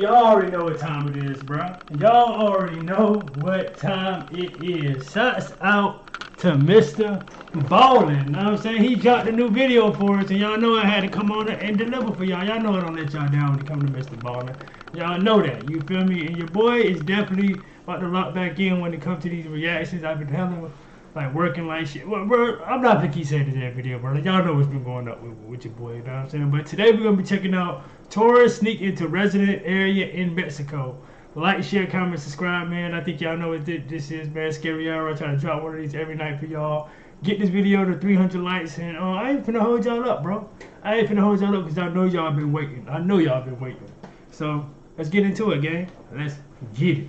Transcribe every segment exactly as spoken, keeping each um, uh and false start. y'all already know what time it is, bro. Y'all already know what time it is. Shouts out to Mister Ballin'. You know what I'm saying? He dropped a new video for us, and y'all know I had to come on and deliver for y'all. Y'all know I don't let y'all down when it comes to Mister Ballin'. Y'all know that. You feel me? And your boy is definitely about to lock back in when it comes to these reactions. I've been telling, like, working like shit. Well, bro, I'm not gonna keep saying this in every video, bro. Like, y'all know what's been going up with, with your boy. You know what I'm saying? But today we're gonna be checking out tourists sneak into resident area in Mexico. Like, share, comment, subscribe, man. I think y'all know what this is, man. Scary Hour. I try to drop one of these every night for y'all. Get this video to three hundred likes, and uh, I ain't finna hold y'all up, bro. I ain't finna hold y'all up because I know y'all been waiting. I know y'all been waiting. So let's get into it, gang. Let's get it.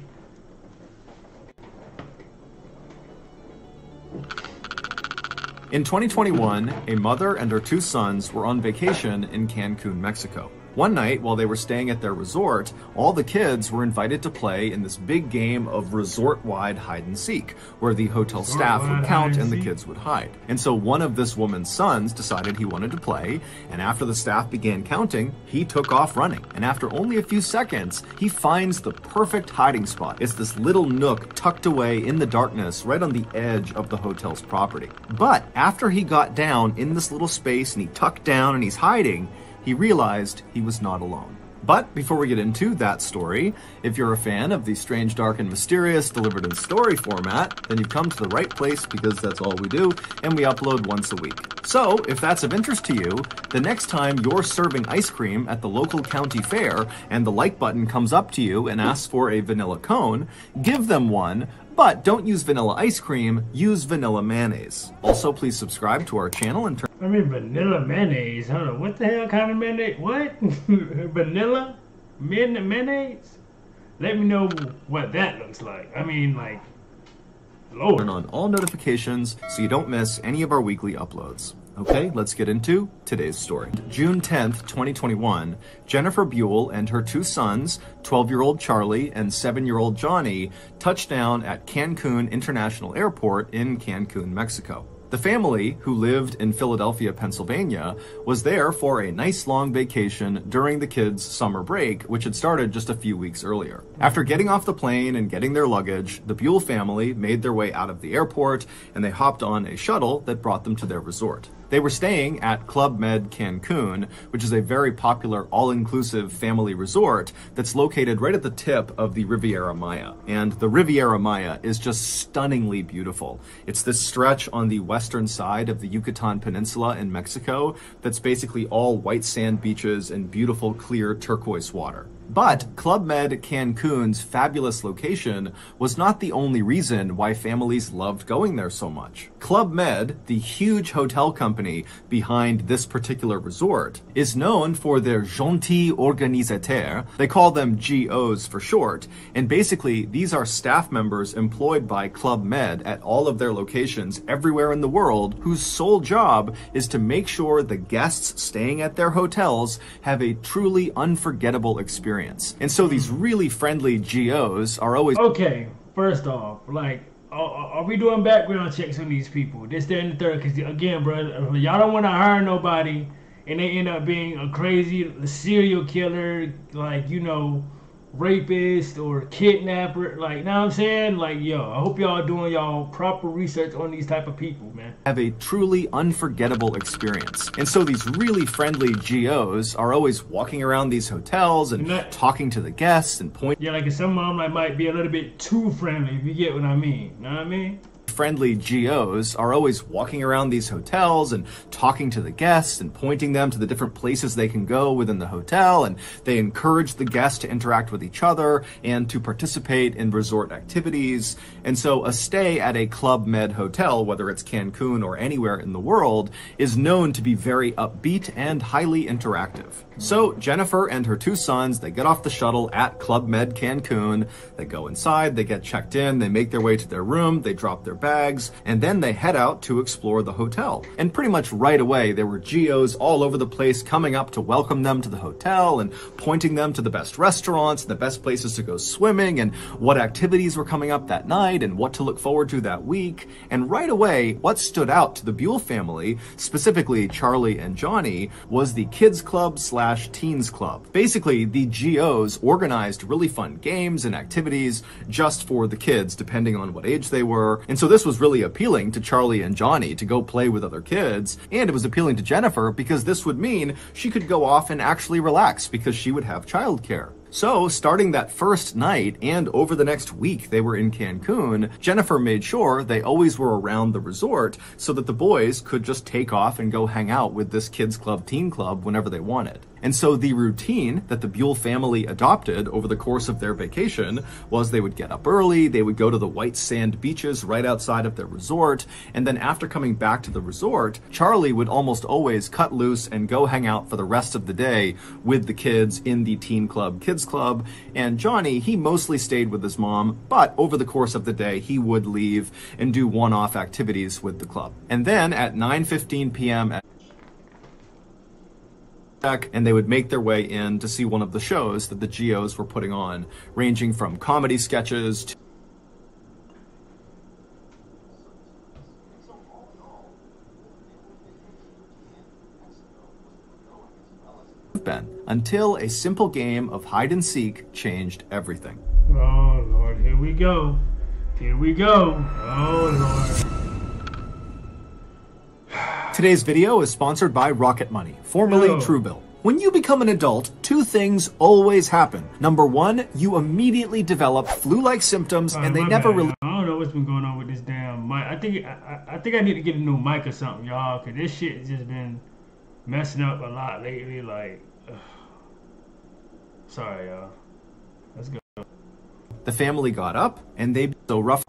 In twenty twenty-one, a mother and her two sons were on vacation in Cancun, Mexico. One night, while they were staying at their resort, all the kids were invited to play in this big game of resort-wide hide-and-seek, where the hotel staff would count and the kids would hide. And so one of this woman's sons decided he wanted to play, and after the staff began counting, he took off running. And after only a few seconds, he finds the perfect hiding spot. It's this little nook tucked away in the darkness, right on the edge of the hotel's property. But after he got down in this little space and he tucked down and he's hiding, he realized he was not alone. But before we get into that story, if you're a fan of the strange, dark, and mysterious delivered in story format, then you've come to the right place because that's all we do, and we upload once a week. So if that's of interest to you, the next time you're serving ice cream at the local county fair and the like button comes up to you and asks for a vanilla cone, give them one, but don't use vanilla ice cream, use vanilla mayonnaise. Also, please subscribe to our channel and turn... I mean, vanilla mayonnaise, hold on, what the hell kind of mayonnaise, what? Vanilla mayonnaise? Let me know what that looks like. I mean, like, Lord. Turn on all notifications so you don't miss any of our weekly uploads. Okay, let's get into today's story. June tenth, twenty twenty-one, Jennifer Buell and her two sons, twelve-year-old Charlie and seven-year-old Johnny, touched down at Cancun International Airport in Cancun, Mexico. The family, who lived in Philadelphia, Pennsylvania, was there for a nice long vacation during the kids' summer break, which had started just a few weeks earlier. After getting off the plane and getting their luggage, the Buell family made their way out of the airport, and they hopped on a shuttle that brought them to their resort. They were staying at Club Med Cancun, which is a very popular all-inclusive family resort that's located right at the tip of the Riviera Maya. And the Riviera Maya is just stunningly beautiful. It's this stretch on the western side of the Yucatan Peninsula in Mexico that's basically all white sand beaches and beautiful clear turquoise water. But Club Med Cancun's fabulous location was not the only reason why families loved going there so much. Club Med, the huge hotel company behind this particular resort, is known for their gentils organisateurs. They call them G Os for short, and basically these are staff members employed by Club Med at all of their locations everywhere in the world, whose sole job is to make sure the guests staying at their hotels have a truly unforgettable experience. And so these really friendly G Os are always... Okay, first off, like, are, are we doing background checks on these people? This, that, and the third, because, again, bro, y'all don't want to hire nobody, and they end up being a crazy serial killer, like, you know, rapist or kidnapper, like, you know what I'm saying? Like, yo, I hope y'all doing y'all proper research on these type of people, man. Have a truly unforgettable experience. And so these really friendly G Os are always walking around these hotels and, and that, talking to the guests and point. Yeah, like if some mom like might be a little bit too friendly, if you get what I mean, know what I mean? Friendly G Os are always walking around these hotels and talking to the guests and pointing them to the different places they can go within the hotel, and they encourage the guests to interact with each other and to participate in resort activities. And so a stay at a Club Med hotel, whether it's Cancun or anywhere in the world, is known to be very upbeat and highly interactive. So Jennifer and her two sons, they get off the shuttle at Club Med Cancun, they go inside, they get checked in, they make their way to their room, they drop their bags, and then they head out to explore the hotel. And pretty much right away, there were G Os all over the place coming up to welcome them to the hotel and pointing them to the best restaurants, the best places to go swimming, and what activities were coming up that night and what to look forward to that week. And right away, what stood out to the Buell family, specifically Charlie and Johnny, was the kids club slash teens club. Basically, the G Os organized really fun games and activities just for the kids, depending on what age they were. And so this was really appealing to Charlie and Johnny to go play with other kids. And it was appealing to Jennifer because this would mean she could go off and actually relax because she would have childcare. So, starting that first night and over the next week they were in Cancun, Jennifer made sure they always were around the resort so that the boys could just take off and go hang out with this kids club, teen club whenever they wanted. And so the routine that the Buell family adopted over the course of their vacation was they would get up early, they would go to the white sand beaches right outside of their resort, and then after coming back to the resort, Charlie would almost always cut loose and go hang out for the rest of the day with the kids in the teen club, kids club, and Johnny, he mostly stayed with his mom, but over the course of the day, he would leave and do one-off activities with the club. And then at nine fifteen p m at and they would make their way in to see one of the shows that the G Os were putting on, ranging from comedy sketches to Ben, until a simple game of hide and seek changed everything. Oh Lord, here we go. Here we go. Oh Lord. Today's video is sponsored by Rocket Money, formerly Truebill. When you become an adult, two things always happen. Number one, you immediately develop flu-like symptoms, and they never really... I don't know what's been going on with this damn mic. I think I, I think I need to get a new mic or something, y'all, because this shit has just been messing up a lot lately. Like, ugh. Sorry, y'all. Let's go. The family got up, and they so rough.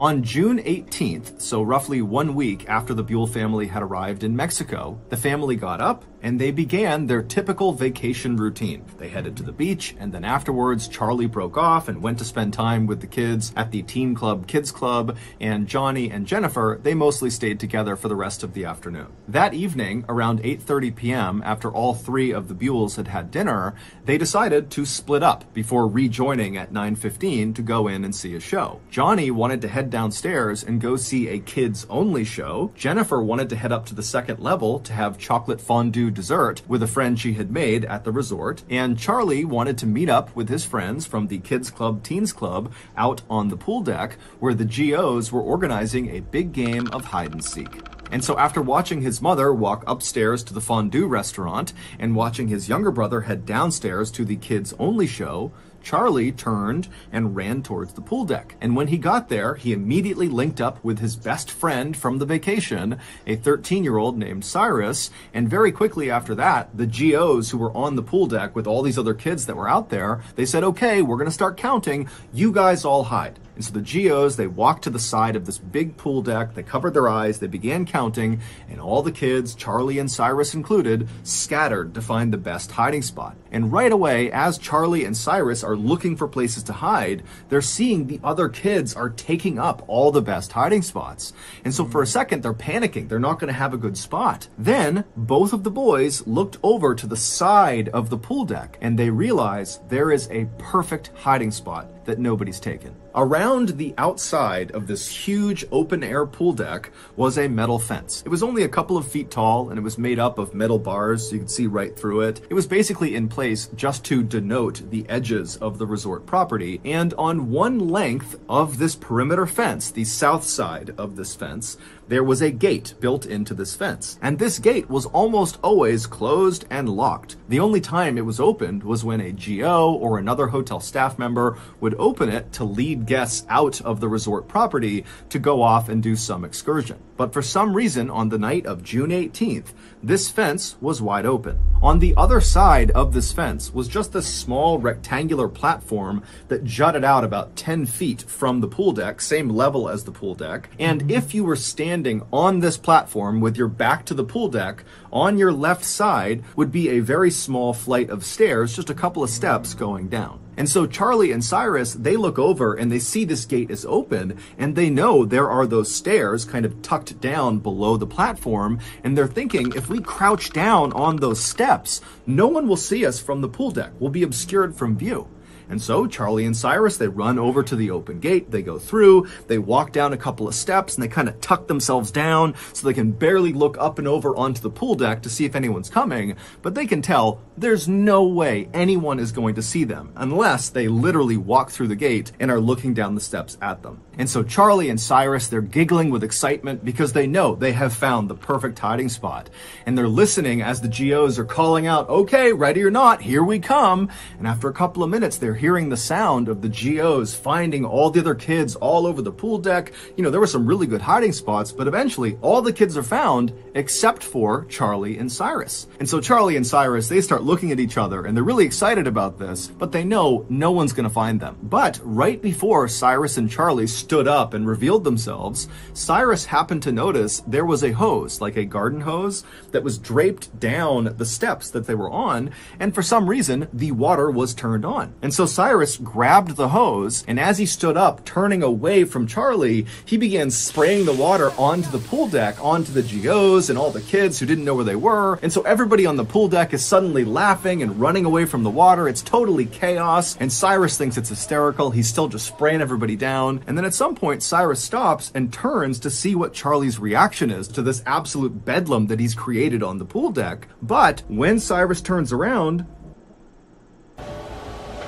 On June eighteenth, so roughly one week after the Buell family had arrived in Mexico, the family got up and they began their typical vacation routine. They headed to the beach, and then afterwards, Charlie broke off and went to spend time with the kids at the Teen Club Kids Club, and Johnny and Jennifer, they mostly stayed together for the rest of the afternoon. That evening, around eight thirty p m, after all three of the Buells had had dinner, they decided to split up before rejoining at nine fifteen to go in and see a show. Johnny wanted to head downstairs and go see a kids-only show. Jennifer wanted to head up to the second level to have chocolate fondue dessert with a friend she had made at the resort, and Charlie wanted to meet up with his friends from the Kids Club Teens Club out on the pool deck where the G Os were organizing a big game of hide-and-seek. And so after watching his mother walk upstairs to the fondue restaurant and watching his younger brother head downstairs to the kids-only show, Charlie turned and ran towards the pool deck. And when he got there, he immediately linked up with his best friend from the vacation, a thirteen-year-old named Cyrus. And very quickly after that, the G Os who were on the pool deck with all these other kids that were out there, they said, okay, we're gonna start counting. You guys all hide. And so the G Os, they walked to the side of this big pool deck, they covered their eyes, they began counting, and all the kids, Charlie and Cyrus included, scattered to find the best hiding spot. And right away, as Charlie and Cyrus are looking for places to hide, they're seeing the other kids are taking up all the best hiding spots. And so for a second, they're panicking. They're not going to have a good spot. Then both of the boys looked over to the side of the pool deck and they realize there is a perfect hiding spot that nobody's taken. Around the outside of this huge open air pool deck was a metal fence. It was only a couple of feet tall and it was made up of metal bars so you could see right through it. It was basically in place just to denote the edges of the resort property, and on one length of this perimeter fence, the south side of this fence, there was a gate built into this fence. And this gate was almost always closed and locked. The only time it was opened was when a G O or another hotel staff member would open it to lead guests out of the resort property to go off and do some excursion. But for some reason, on the night of June eighteenth, this fence was wide open. On the other side of this fence was just this small rectangular platform that jutted out about ten feet from the pool deck, same level as the pool deck. And if you were standing on this platform with your back to the pool deck, on your left side would be a very small flight of stairs, just a couple of steps going down. And so Charlie and Cyrus, they look over and they see this gate is open, and they know there are those stairs kind of tucked down below the platform, and they're thinking, if we crouch down on those steps, no one will see us from the pool deck. We'll be obscured from view. And so Charlie and Cyrus, they run over to the open gate, they go through, they walk down a couple of steps, and they kind of tuck themselves down so they can barely look up and over onto the pool deck to see if anyone's coming, but they can tell there's no way anyone is going to see them unless they literally walk through the gate and are looking down the steps at them. And so Charlie and Cyrus, they're giggling with excitement because they know they have found the perfect hiding spot. And they're listening as the G Os are calling out, okay, ready or not, here we come. And after a couple of minutes, they're hearing the sound of the G Os finding all the other kids all over the pool deck. You know, there were some really good hiding spots, but eventually all the kids are found except for Charlie and Cyrus. And so Charlie and Cyrus, they start looking at each other and they're really excited about this, but they know no one's going to find them. But right before Cyrus and Charlie stood up and revealed themselves, Cyrus happened to notice there was a hose, like a garden hose, that was draped down the steps that they were on, and for some reason, the water was turned on. And so Cyrus grabbed the hose, and as he stood up, turning away from Charlie, he began spraying the water onto the pool deck, onto the G Os and all the kids who didn't know where they were, and so everybody on the pool deck is suddenly laughing and running away from the water. It's totally chaos, and Cyrus thinks it's hysterical. He's still just spraying everybody down, and then it's At some point, Cyrus stops and turns to see what Charlie's reaction is to this absolute bedlam that he's created on the pool deck. But when Cyrus turns around...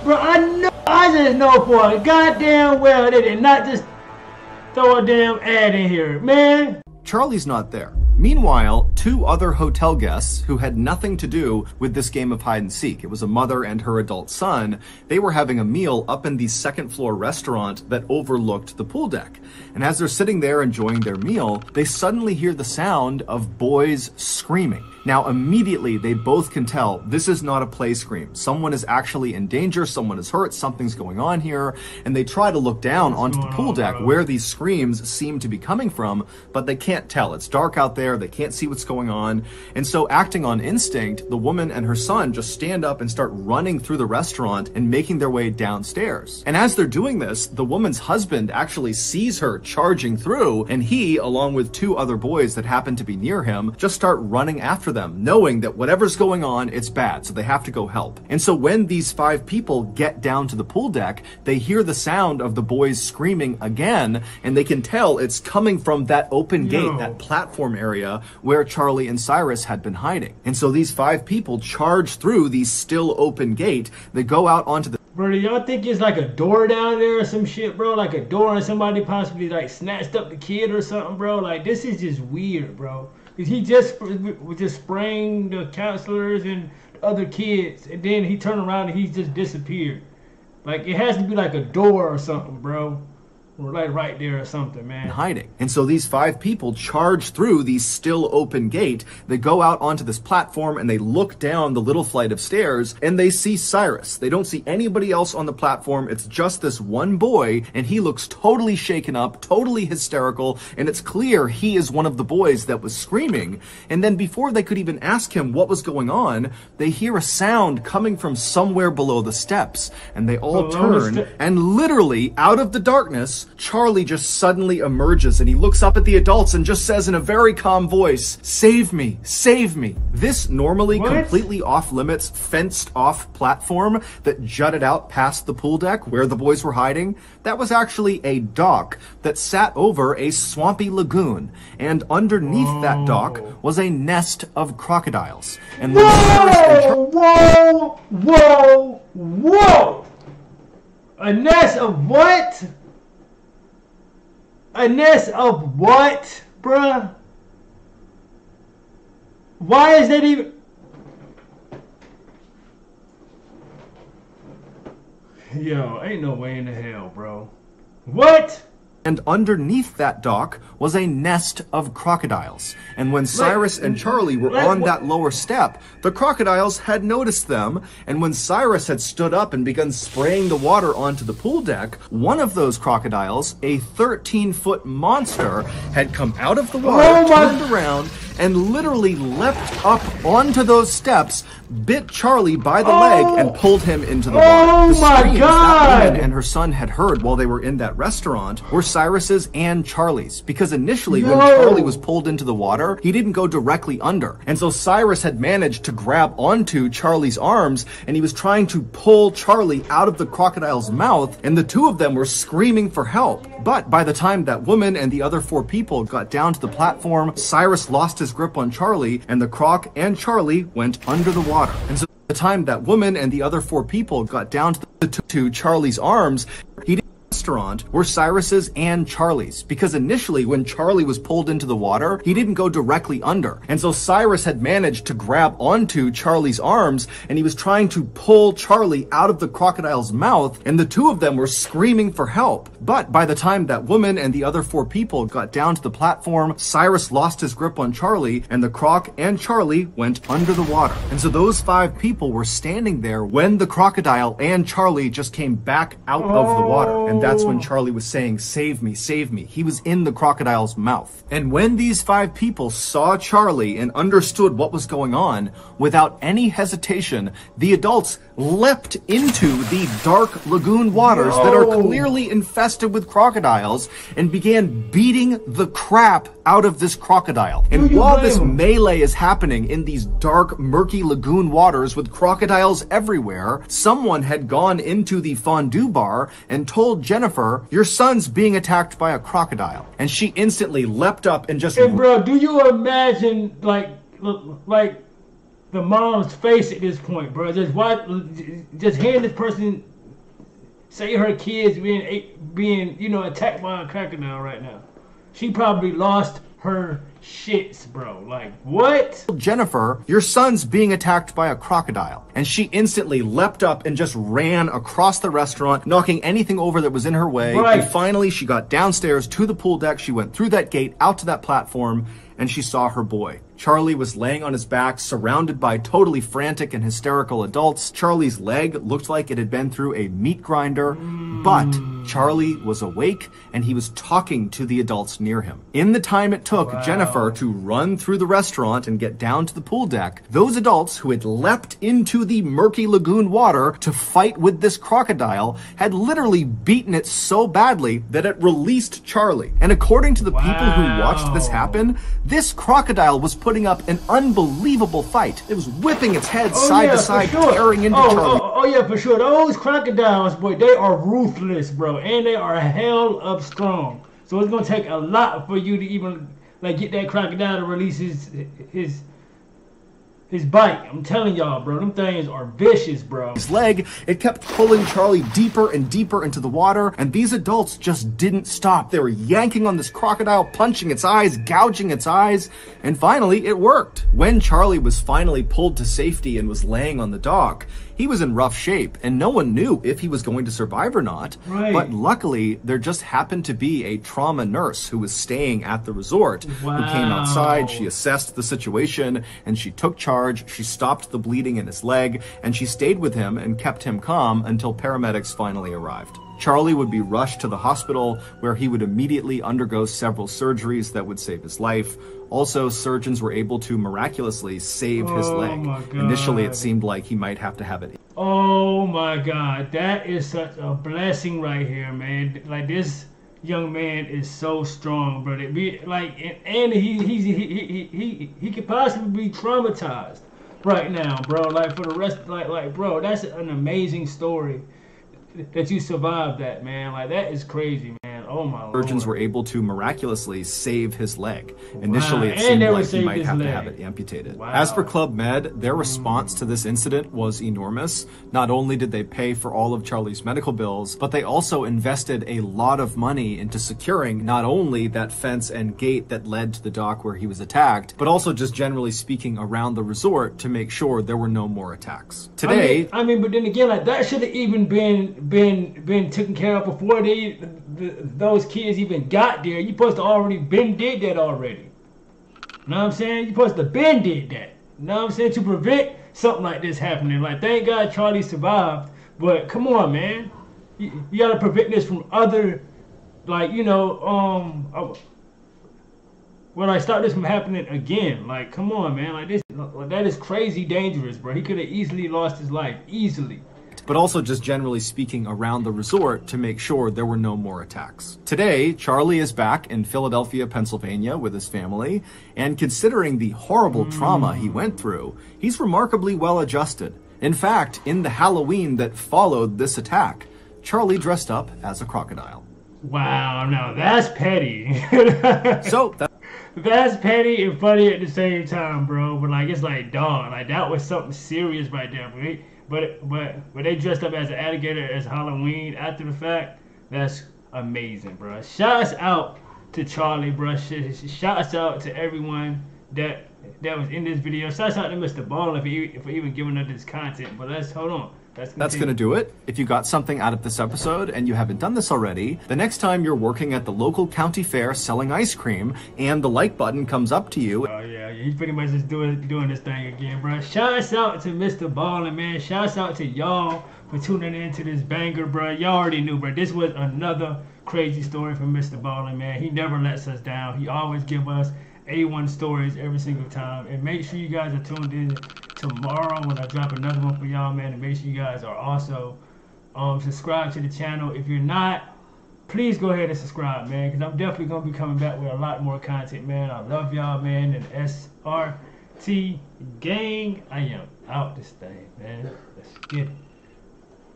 Bro, I know, I just know for a goddamn well they did not just throw a damn ad in here, man. Charlie's not there. Meanwhile, two other hotel guests who had nothing to do with this game of hide and seek, it was a mother and her adult son, they were having a meal up in the second floor restaurant that overlooked the pool deck. And as they're sitting there enjoying their meal, they suddenly hear the sound of boys screaming. Now, immediately, they both can tell this is not a play scream. Someone is actually in danger, someone is hurt, something's going on here, and they try to look down onto the pool deck where these screams seem to be coming from, but they can't tell. It's dark out there. They can't see what's going on. And so acting on instinct, the woman and her son just stand up and start running through the restaurant and making their way downstairs. And as they're doing this, the woman's husband actually sees her charging through, and he, along with two other boys that happen to be near him, just start running after them, knowing that whatever's going on, it's bad, so they have to go help. And so when these five people get down to the pool deck, they hear the sound of the boys screaming again, and they can tell it's coming from that open gate, no. that platform area where Charlie and Cyrus had been hiding. And so these five people charge through the still open gate. They go out onto the... Bro, do y'all think it's like a door down there or some shit, bro? Like a door and somebody possibly like snatched up the kid or something, bro? Like, this is just weird, bro. Because he just was just spraying the counselors and other kids, and then he turned around and he just disappeared. Like, it has to be like a door or something, bro. We're like right there or something, man. Hiding. And so these five people charge through the still open gate. They go out onto this platform and they look down the little flight of stairs and they see Cyrus. They don't see anybody else on the platform. It's just this one boy, and he looks totally shaken up, totally hysterical, and it's clear he is one of the boys that was screaming. And then before they could even ask him what was going on, they hear a sound coming from somewhere below the steps, and they all below turn, and literally out of the darkness, Charlie just suddenly emerges, and he looks up at the adults and just says in a very calm voice, "Save me, save me." This normally what? completely off-limits, fenced-off platform that jutted out past the pool deck where the boys were hiding, that was actually a dock that sat over a swampy lagoon, and underneath Whoa. that dock was a nest of crocodiles. And Whoa! And Whoa! Whoa! Whoa! A nest of what? A nest of what, bruh? Why is that even? Yo, ain't no way in the hell, bro. What? And underneath that dock was a nest of crocodiles. And when Cyrus and Charlie were on that lower step, the crocodiles had noticed them. And when Cyrus had stood up and begun spraying the water onto the pool deck, one of those crocodiles, a thirteen-foot monster, had come out of the water, turned around, and literally leapt up onto those steps, bit Charlie by the oh. leg, and pulled him into the water. Oh the my God! That woman and her son had heard while they were in that restaurant were Cyrus's and Charlie's, because initially Yo. when Charlie was pulled into the water, he didn't go directly under. And so Cyrus had managed to grab onto Charlie's arms, and he was trying to pull Charlie out of the crocodile's mouth, and the two of them were screaming for help. But by the time that woman and the other four people got down to the platform, Cyrus lost his grip on Charlie, and the croc and Charlie went under the water. And so by the time that woman and the other four people got down to the to Charlie's arms, he didn't restaurant were Cyrus's and Charlie's, because initially when Charlie was pulled into the water, he didn't go directly under. And so Cyrus had managed to grab onto Charlie's arms, and he was trying to pull Charlie out of the crocodile's mouth, and the two of them were screaming for help. But by the time that woman and the other four people got down to the platform, Cyrus lost his grip on Charlie, and the croc and Charlie went under the water. And so those five people were standing there when the crocodile and Charlie just came back out oh. of the water. And that's when Charlie was saying, "Save me, save me." He was in the crocodile's mouth. And when these five people saw Charlie and understood what was going on, without any hesitation, the adults leapt into the dark lagoon waters no. that are clearly infested with crocodiles and began beating the crap out of this crocodile. And while this melee is happening in these dark, murky lagoon waters with crocodiles everywhere, someone had gone into the fondue bar and told Jennifer, "Your son's being attacked by a crocodile." And she instantly leapt up and just— Hey bro, do you imagine like, like the mom's face at this point, bro? Just what, just hearing this person say her kid's being, being, you know, attacked by a crocodile right now. She probably lost her shits, bro. Like, what? "Jennifer, your son's being attacked by a crocodile." And she instantly leapt up and just ran across the restaurant, knocking anything over that was in her way. Right. And finally, she got downstairs to the pool deck. She went through that gate, out to that platform, and she saw her boy. Charlie was laying on his back, surrounded by totally frantic and hysterical adults. Charlie's leg looked like it had been through a meat grinder, but Charlie was awake and he was talking to the adults near him. In the time it took wow. Jennifer to run through the restaurant and get down to the pool deck, those adults who had leapt into the murky lagoon water to fight with this crocodile had literally beaten it so badly that it released Charlie. And according to the wow. people who watched this happen, this crocodile was putting up an unbelievable fight. It was whipping its head oh, side yeah, to side, sure. tearing into oh, Charlie. Oh, oh yeah, for sure. Those crocodiles, boy, they are ruthless, bro, and they are hell up strong. So it's gonna take a lot for you to even like get that crocodile to release his his. his bite. I'm telling y'all, bro, them things are vicious, bro. His leg, it kept pulling Charlie deeper and deeper into the water, and these adults just didn't stop. They were yanking on this crocodile, punching its eyes, gouging its eyes, and finally it worked. When Charlie was finally pulled to safety and was laying on the dock, he was in rough shape, and no one knew if he was going to survive or not. Right. But luckily, there just happened to be a trauma nurse who was staying at the resort, wow. who came outside, she assessed the situation, and she took charge, she stopped the bleeding in his leg, and she stayed with him and kept him calm until paramedics finally arrived. Charlie would be rushed to the hospital, where he would immediately undergo several surgeries that would save his life. Also, surgeons were able to miraculously save his oh leg. My God. Initially, it seemed like he might have to have it. Oh my God, that is such a blessing right here, man. Like, this young man is so strong, bro. It be, like, and he he he he he he could possibly be traumatized right now, bro. Like, for the rest, like like bro, that's an amazing story that you survived that, man. Like, that is crazy, man. Oh my Surgeons Lord. were able to miraculously save his leg. Initially, wow. it seemed like he might have leg. to have it amputated. Wow. As for Club Med, their response to this incident was enormous. Not only did they pay for all of Charlie's medical bills, but they also invested a lot of money into securing not only that fence and gate that led to the dock where he was attacked, but also just generally speaking around the resort to make sure there were no more attacks. Today, I mean, I mean but then again, like, that should have even been been been taken care of before they. The, those kids even got there. You supposed to already been did that already. Know what I'm saying? You supposed to been did that. Know what I'm saying? To prevent something like this happening. Like, thank God Charlie survived, but come on, man, you, you gotta prevent this from other, like, you know, um, when I stop this from happening again. Like, come on, man. Like, this, like, that is crazy dangerous, bro. He could have easily lost his life. Easily. But also just generally speaking around the resort to make sure there were no more attacks. Today, Charlie is back in Philadelphia, Pennsylvania with his family, and considering the horrible mm. trauma he went through, he's remarkably well adjusted. In fact, in the Halloween that followed this attack, Charlie dressed up as a crocodile. Wow, now that's petty. So that that's petty and funny at the same time, bro. But like, it's like, dog, like that was something serious right there, right? But but but they dressed up as an alligator as Halloween after the fact. That's amazing, bro. Shouts out to Charlie, bro. Shouts out to everyone that that was in this video. Shouts out to Mister Baller for, for even giving us this content. But let's hold on. That's, That's going to do it. If you got something out of this episode and you haven't done this already, the next time you're working at the local county fair selling ice cream and the like button comes up to you. Oh, yeah. He's pretty much just doing, doing this thing again, bro. Shouts out to Mister Ballin, man. Shouts out to y'all for tuning in to this banger, bro. Y'all already knew, bro. This was another crazy story from Mister Ballin, man. He never lets us down. He always gives us A one stories every single time. And make sure you guys are tuned in tomorrow when I drop another one for y'all, man. And make sure you guys are also um subscribed to the channel. If you're not, please go ahead and subscribe, man, because I'm definitely gonna be coming back with a lot more content, man. I love y'all, man. And S R T gang, I am out this thing, man. Let's get it.